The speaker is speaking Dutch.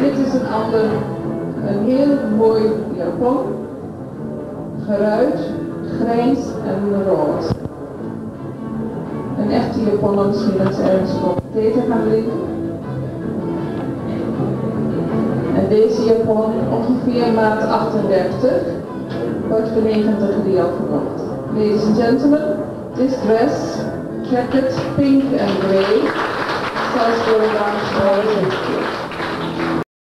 Dit is een heel mooi japon, geruit, grijs en rood. Een echte japon, misschien dat ze ergens op tegen gaan liggen. En deze japon, ongeveer maat 38, wordt voor 90 euro verkocht. Ladies and gentlemen, this dress, jacket, pink and grey, sells for around 450.